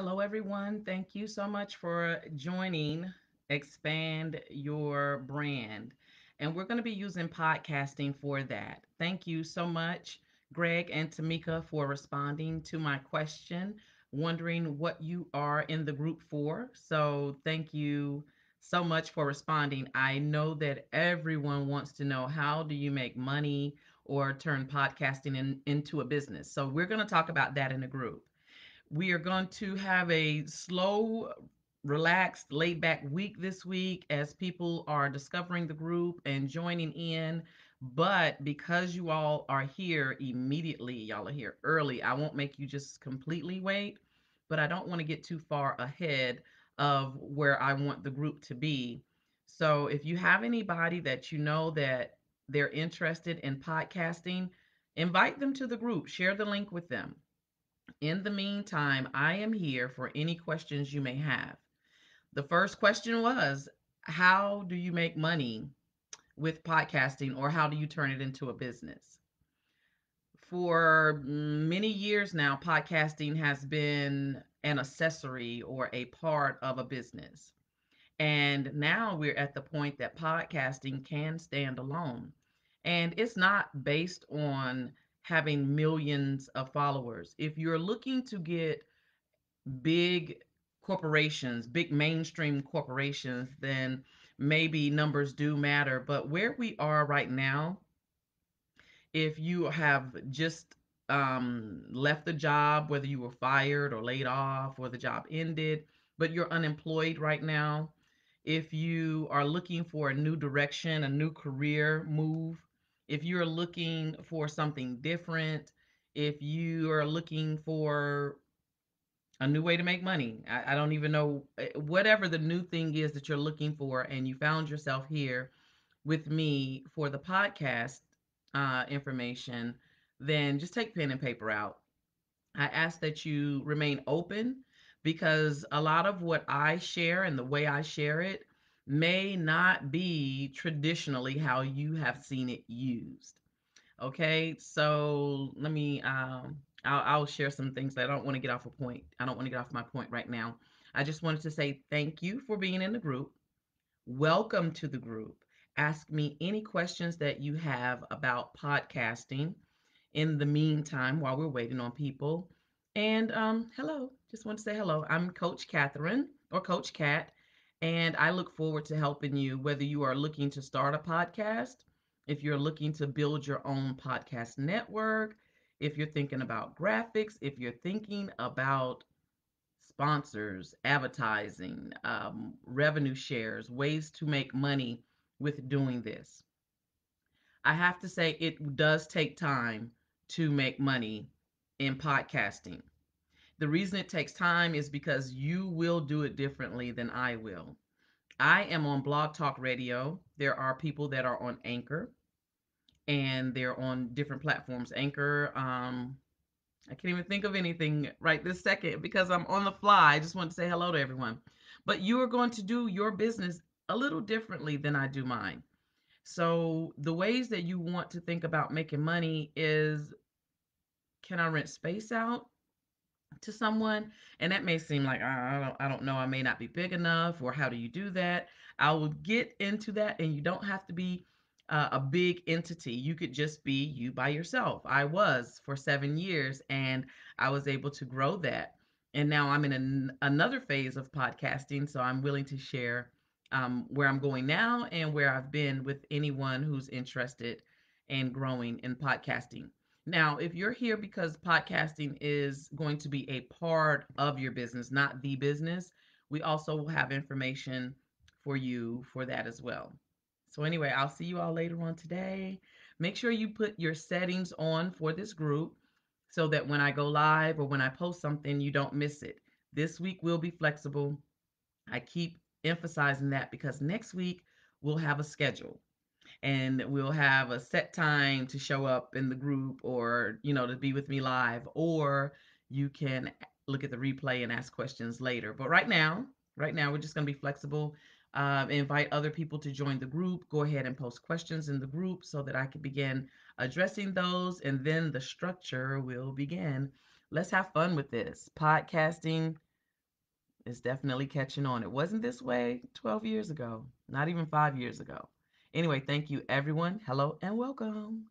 Hello, everyone. Thank you so much for joining Expand Your Brand. And we're going to be using podcasting for that. Thank you so much, Greg and Tamika, for responding to my question, wondering what you are in the group for. So thank you so much for responding. I know that everyone wants to know, how do you make money or turn podcasting into a business? So we're going to talk about that in the group. We are going to have a slow, relaxed, laid back week this week as people are discovering the group and joining in. But because you all are here immediately, y'all are here early, I won't make you just completely wait, but I don't want to get too far ahead of where I want the group to be. So if you have anybody that you know that they're interested in podcasting, invite them to the group, share the link with them. In the meantime, I am here for any questions you may have. The first question was, how do you make money with podcasting, or how do you turn it into a business? For many years now, podcasting has been an accessory or a part of a business. And now we're at the point that podcasting can stand alone. And it's not based on having millions of followers. If you're looking to get big corporations, big mainstream corporations, then maybe numbers do matter. But where we are right now, if you have just left the job, whether you were fired or laid off or the job ended, but you're unemployed right now, if you are looking for a new direction, a new career move, if you're looking for something different, if you are looking for a new way to make money, I don't even know, whatever the new thing is that you're looking for, and you found yourself here with me for the podcast information, then just take pen and paper out. I ask that you remain open, because a lot of what I share and the way I share it may not be traditionally how you have seen it used. Okay, so let me, I'll share some things that I don't want to get off a point. I don't want to get off my point right now. I just wanted to say thank you for being in the group. Welcome to the group. Ask me any questions that you have about podcasting in the meantime while we're waiting on people. And hello, just want to say hello. I'm Coach Catherine, or Coach Cat. And I look forward to helping you, whether you are looking to start a podcast, if you're looking to build your own podcast network, if you're thinking about graphics, if you're thinking about sponsors, advertising, revenue shares, ways to make money with doing this. I have to say, it does take time to make money in podcasting. The reason it takes time is because you will do it differently than I will. I am on Blog Talk Radio. There are people that are on Anchor, and they're on different platforms. Anchor, I can't even think of anything right this second because I'm on the fly. I just want to say hello to everyone. But you are going to do your business a little differently than I do mine. So the ways that you want to think about making money is, can I rent space out to someone? And that may seem like, I don't know, I may not be big enough, or how do you do that? I will get into that. And you don't have to be a big entity. You could just be you by yourself. I was for 7 years, and I was able to grow that. And now I'm in another phase of podcasting. So I'm willing to share where I'm going now and where I've been with anyone who's interested in growing in podcasting. Now, if you're here because podcasting is going to be a part of your business, not the business, we also will have information for you for that as well. So anyway, I'll see you all later on today. Make sure you put your settings on for this group so that when I go live or when I post something, you don't miss it. This week will be flexible. I keep emphasizing that because next week we'll have a schedule. And we'll have a set time to show up in the group, or, you know, to be with me live, or you can look at the replay and ask questions later. But right now, we're just going to be flexible. Invite other people to join the group. Go ahead and post questions in the group so that I can begin addressing those. And then the structure will begin. Let's have fun with this. Podcasting It's definitely catching on. It wasn't this way 12 years ago, not even 5 years ago. Anyway, thank you, everyone. Hello and welcome.